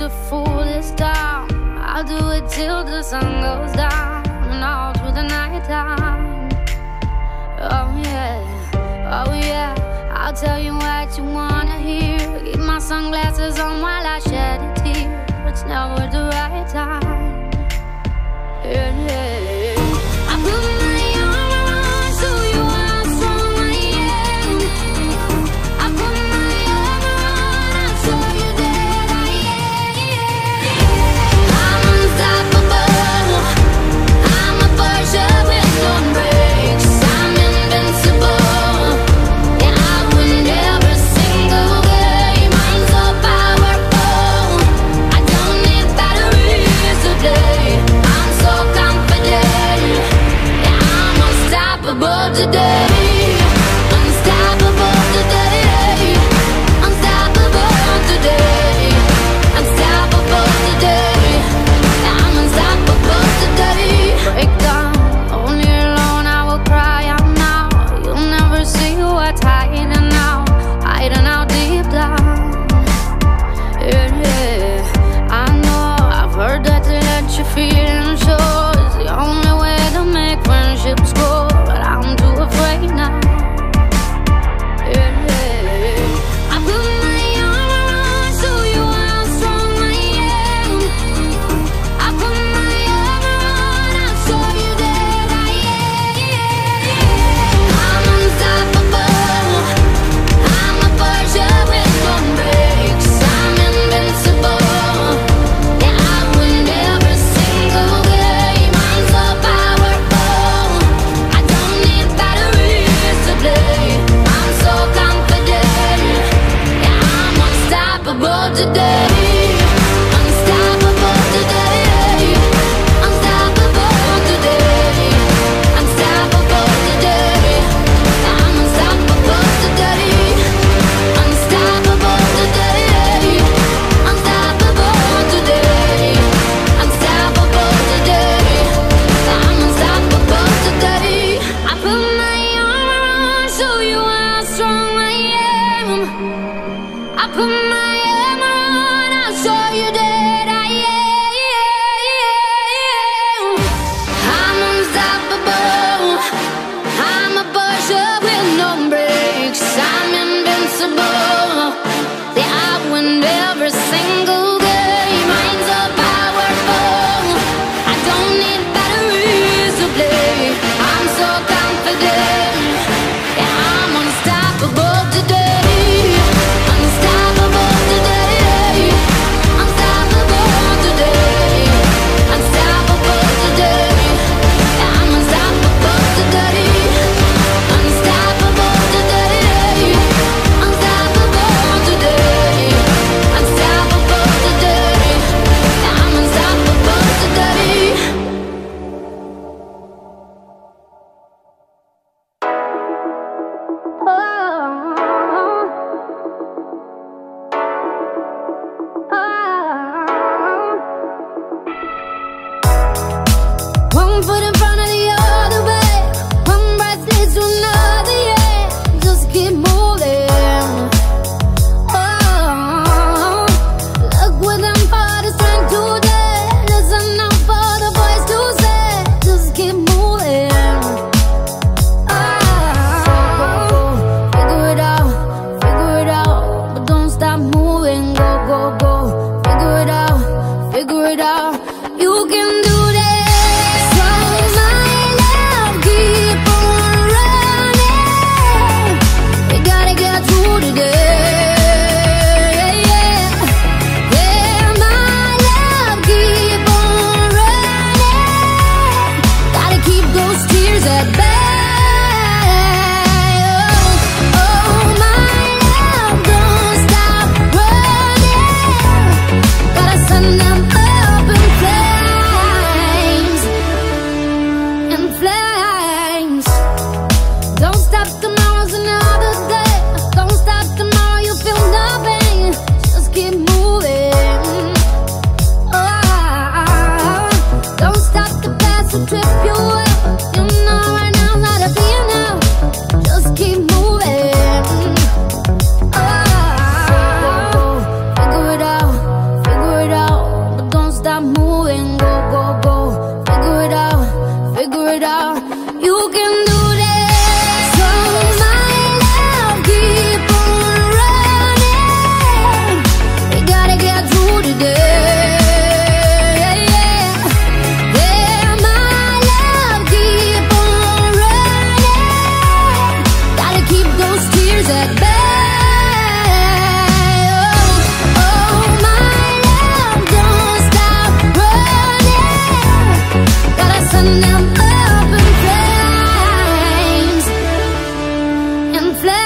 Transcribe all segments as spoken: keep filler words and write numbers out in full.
to fool this town. I'll do it till the sun goes down and all through the night time. Oh yeah, oh yeah, I'll tell you what you wanna hear. Keep my sunglasses on while I shed a tear. It's never the right time. Yeah, yeah. Feeling sure is the only way to make friendships grow, but I'm too afraid. stop moving, go, go, go. Figure it out, figure it out. You can do this. So my love, keep on running. We gotta get through today. Yeah, yeah, my love, keep on running. Gotta keep those tears at bay. Don't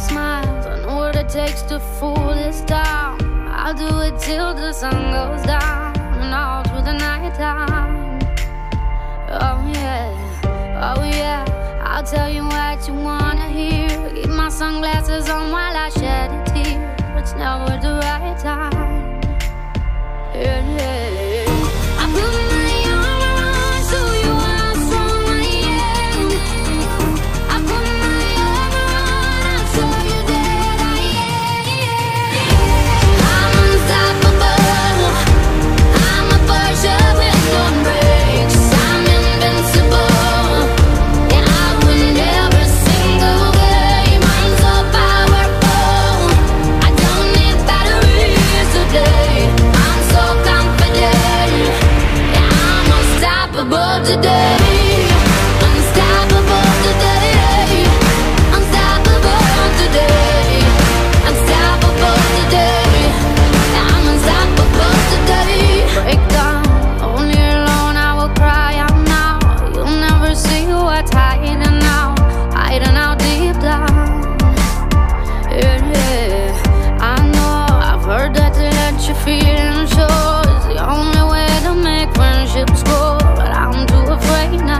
smiles. I know what it takes to fool this town. I'll do it till the sun goes down and all through the night time. Oh yeah, oh yeah, I'll tell you what you wanna hear. Keep my sunglasses on while I shed a tear. It's never the right time. Yeah, yeah. Feeling sure is the only way to make friendships grow, but I'm too afraid now.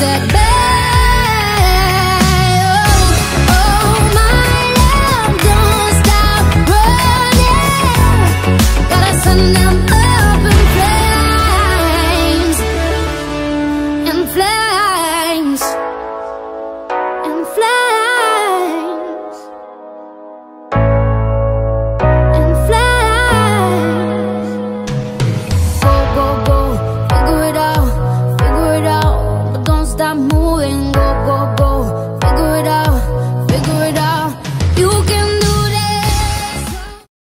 that bad. Stop moving, go, go, go, figure it out.